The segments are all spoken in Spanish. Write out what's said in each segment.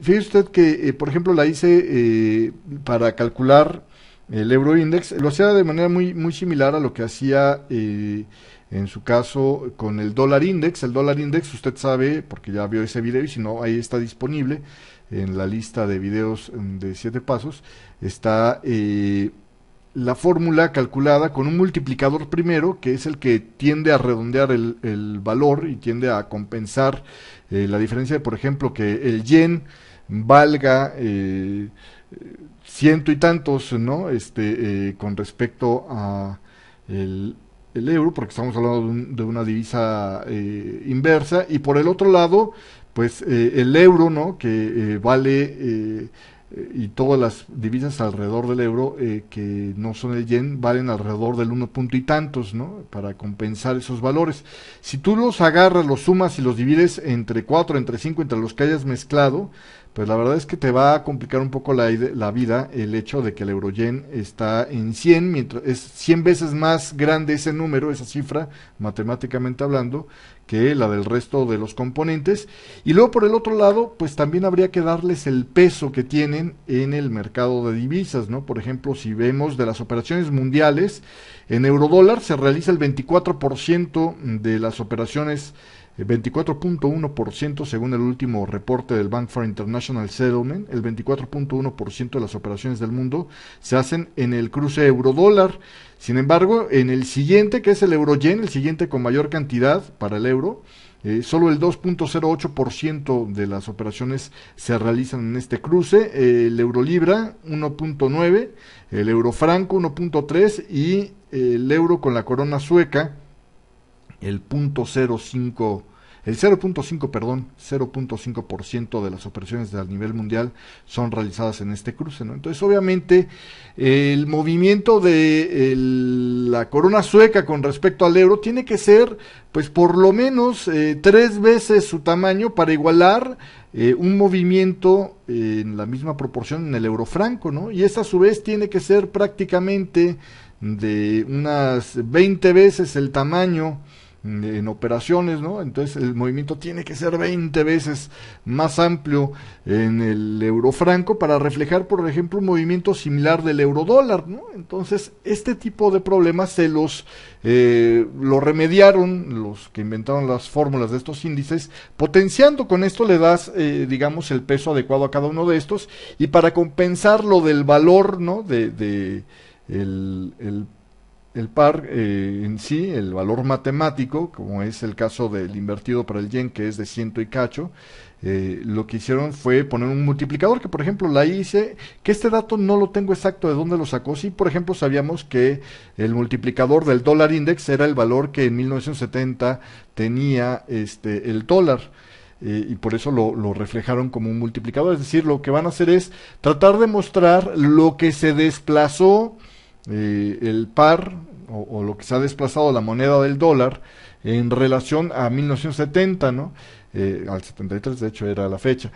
Fíjese usted que, por ejemplo, la hice para calcular el euro index. Lo hacía de manera muy similar a lo que hacía en su caso con el dólar index. El dólar index, usted sabe, porque ya vio ese video, y si no, ahí está disponible en la lista de videos de 7 pasos. Está la fórmula calculada con un multiplicador primero, que es el que tiende a redondear el valor y tiende a compensar la diferencia de, por ejemplo, que el yen valga ciento y tantos, ¿no? Con respecto a el euro, porque estamos hablando de una divisa inversa, y por el otro lado, pues el euro, ¿no? Que vale y todas las divisas alrededor del euro que no son el yen valen alrededor del 1 punto y tantos, ¿no? Para compensar esos valores. Si tú los agarras, los sumas y los divides entre 4, entre 5, entre los que hayas mezclado, pues la verdad es que te va a complicar un poco la vida el hecho de que el euro yen está en 100, mientras es 100 veces más grande ese número, esa cifra, matemáticamente hablando, que la del resto de los componentes. Y luego por el otro lado, pues también habría que darles el peso que tienen en el mercado de divisas, ¿no? Por ejemplo, si vemos de las operaciones mundiales, en eurodólar se realiza el 24% de las operaciones, 24.1% según el último reporte del Bank for International Settlement, el 24.1% de las operaciones del mundo se hacen en el cruce euro-dólar. Sin embargo, en el siguiente, que es el euro-yen, el siguiente con mayor cantidad para el euro, solo el 2.08% de las operaciones se realizan en este cruce, el euro-libra 1.9%, el euro-franco 1.3% y el euro con la corona sueca el 0.5% de las operaciones a nivel mundial son realizadas en este cruce, ¿no? Entonces, obviamente, el movimiento de la corona sueca con respecto al euro tiene que ser, pues, por lo menos 3 veces su tamaño para igualar un movimiento en la misma proporción en el euro franco, ¿no? Y esta, a su vez, tiene que ser prácticamente de unas 20 veces el tamaño en operaciones, ¿no? Entonces el movimiento tiene que ser 20 veces más amplio en el euro franco para reflejar, por ejemplo, un movimiento similar del euro dólar, ¿no? Entonces este tipo de problemas se lo remediaron los que inventaron las fórmulas de estos índices, potenciando. Con esto le das, digamos, el peso adecuado a cada uno de estos, y para compensar lo del valor, ¿no? El par en sí, el valor matemático, como es el caso del invertido para el yen, que es de 100 y cacho, lo que hicieron fue poner un multiplicador, que por ejemplo la hice, que este dato no lo tengo exacto de dónde lo sacó. Sí, por ejemplo, sabíamos que el multiplicador del dólar index era el valor que en 1970 tenía el dólar. Y por eso lo reflejaron como un multiplicador. Es decir, lo que van a hacer es tratar de mostrar lo que se desplazó el par o lo que se ha desplazado la moneda del dólar en relación a 1970, ¿no? Al 73, de hecho, era la fecha.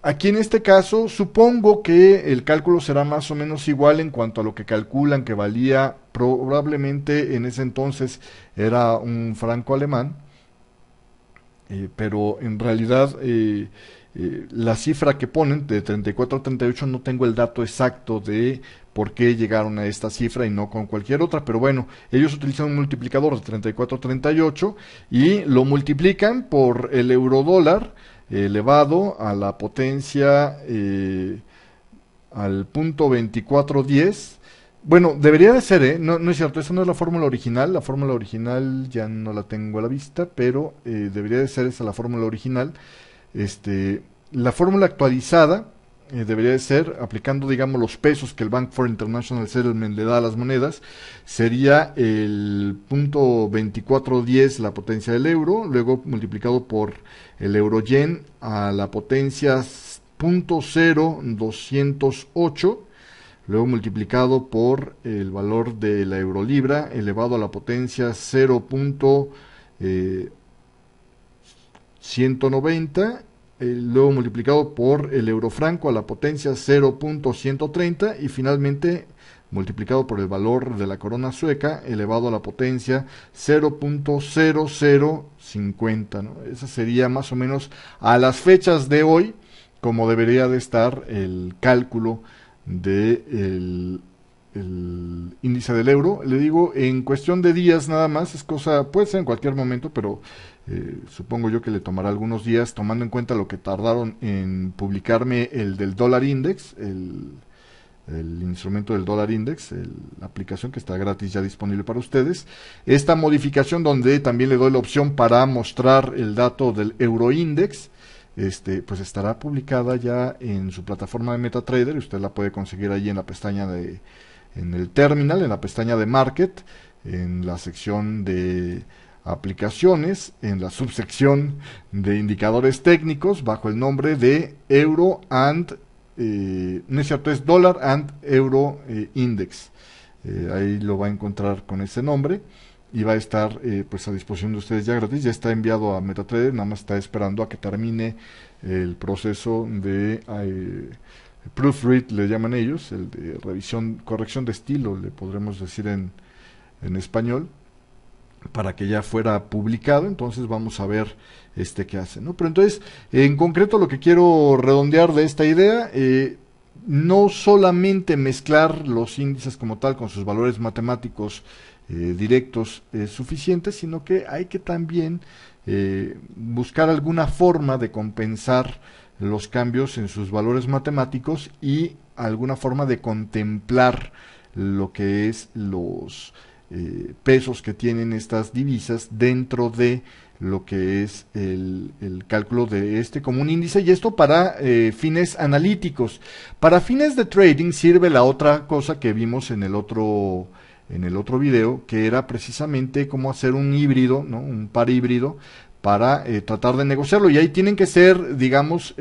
Aquí en este caso supongo que el cálculo será más o menos igual en cuanto a lo que calculan que valía, probablemente en ese entonces era un franco alemán. Pero en realidad la cifra que ponen de 34 a 38 no tengo el dato exacto de por qué llegaron a esta cifra y no con cualquier otra, pero bueno, ellos utilizan un multiplicador de 34 a 38 y lo multiplican por el euro dólar elevado a la potencia al punto 2410. Bueno, debería de ser, ¿eh? No, no es cierto, esa no es la fórmula original ya no la tengo a la vista, pero debería de ser esa la fórmula original. La fórmula actualizada debería de ser, aplicando, digamos, los pesos que el Bank for International Settlement le da a las monedas, sería el punto 2410 la potencia del euro, luego multiplicado por el euro yen a la potencia punto 0.208, luego multiplicado por el valor de la eurolibra elevado a la potencia 0.190, luego multiplicado por el eurofranco a la potencia 0.130 y finalmente multiplicado por el valor de la corona sueca elevado a la potencia 0.0050, ¿no? Esa sería más o menos a las fechas de hoy como debería de estar el cálculo del índice del euro. Le digo, en cuestión de días nada más, es cosa, puede ser en cualquier momento, pero supongo yo que le tomará algunos días, tomando en cuenta lo que tardaron en publicarme el del dólar index, el instrumento del dólar index, la aplicación que está gratis ya disponible para ustedes. Esta modificación donde también le doy la opción para mostrar el dato del euro index, pues estará publicada ya en su plataforma de MetaTrader. Usted la puede conseguir ahí en la pestaña de, en el terminal, en la pestaña de Market, en la sección de aplicaciones, en la subsección de indicadores técnicos, bajo el nombre de Euro and no es cierto, es Dollar and Euro Index. Ahí lo va a encontrar con ese nombre y va a estar pues a disposición de ustedes ya gratis. Ya está enviado a MetaTrader, nada más está esperando a que termine el proceso de proofread, le llaman ellos, el de revisión, corrección de estilo, le podremos decir en español, para que ya fuera publicado. Entonces vamos a ver qué hace, ¿no? Pero entonces, en concreto, lo que quiero redondear de esta idea, no solamente mezclar los índices como tal con sus valores matemáticos directos suficientes, sino que hay que también buscar alguna forma de compensar los cambios en sus valores matemáticos y alguna forma de contemplar lo que es los pesos que tienen estas divisas dentro de lo que es el cálculo de este como un índice, y esto para fines analíticos. Para fines de trading sirve la otra cosa que vimos en el otro video, que era precisamente cómo hacer un híbrido, ¿no? Un par híbrido para tratar de negociarlo, y ahí tienen que ser, digamos,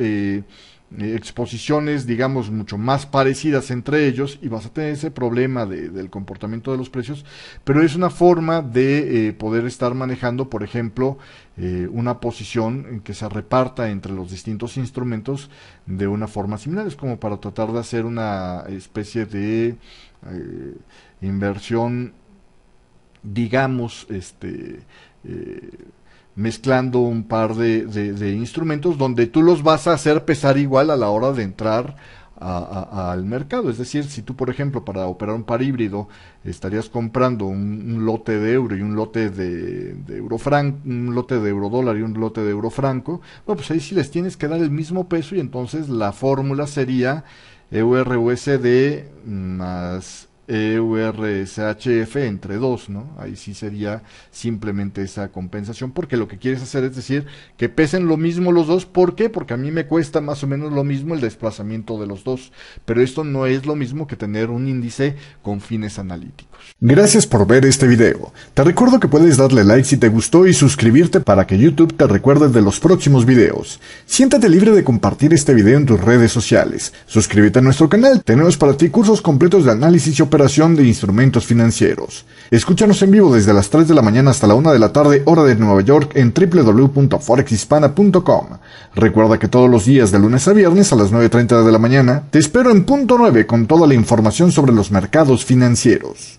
exposiciones, digamos, mucho más parecidas entre ellos, y vas a tener ese problema del comportamiento de los precios, pero es una forma de poder estar manejando, por ejemplo, una posición que se reparta entre los distintos instrumentos de una forma similar. Es como para tratar de hacer una especie de inversión, digamos, mezclando un par de instrumentos donde tú los vas a hacer pesar igual a la hora de entrar al mercado. Es decir, si tú, por ejemplo, para operar un par híbrido estarías comprando un lote de euro y un lote de euro franco, un lote de euro dólar y un lote de euro franco, bueno, pues ahí sí les tienes que dar el mismo peso, y entonces la fórmula sería EURUSD más EURCHF entre 2, ¿no? Ahí sí sería simplemente esa compensación, porque lo que quieres hacer es decir que pesen lo mismo los dos. ¿Por qué? Porque a mí me cuesta más o menos lo mismo el desplazamiento de los dos, pero esto no es lo mismo que tener un índice con fines analíticos. Gracias por ver este video. Te recuerdo que puedes darle like si te gustó y suscribirte para que YouTube te recuerde de los próximos videos. Siéntate libre de compartir este video en tus redes sociales. Suscríbete a nuestro canal. Tenemos para ti cursos completos de análisis y operación de instrumentos financieros. Escúchanos en vivo desde las 3 de la mañana hasta la 1 de la tarde, hora de Nueva York, en www.forexhispana.com. Recuerda que todos los días de lunes a viernes a las 9:30 de la mañana te espero en punto 9 con toda la información sobre los mercados financieros.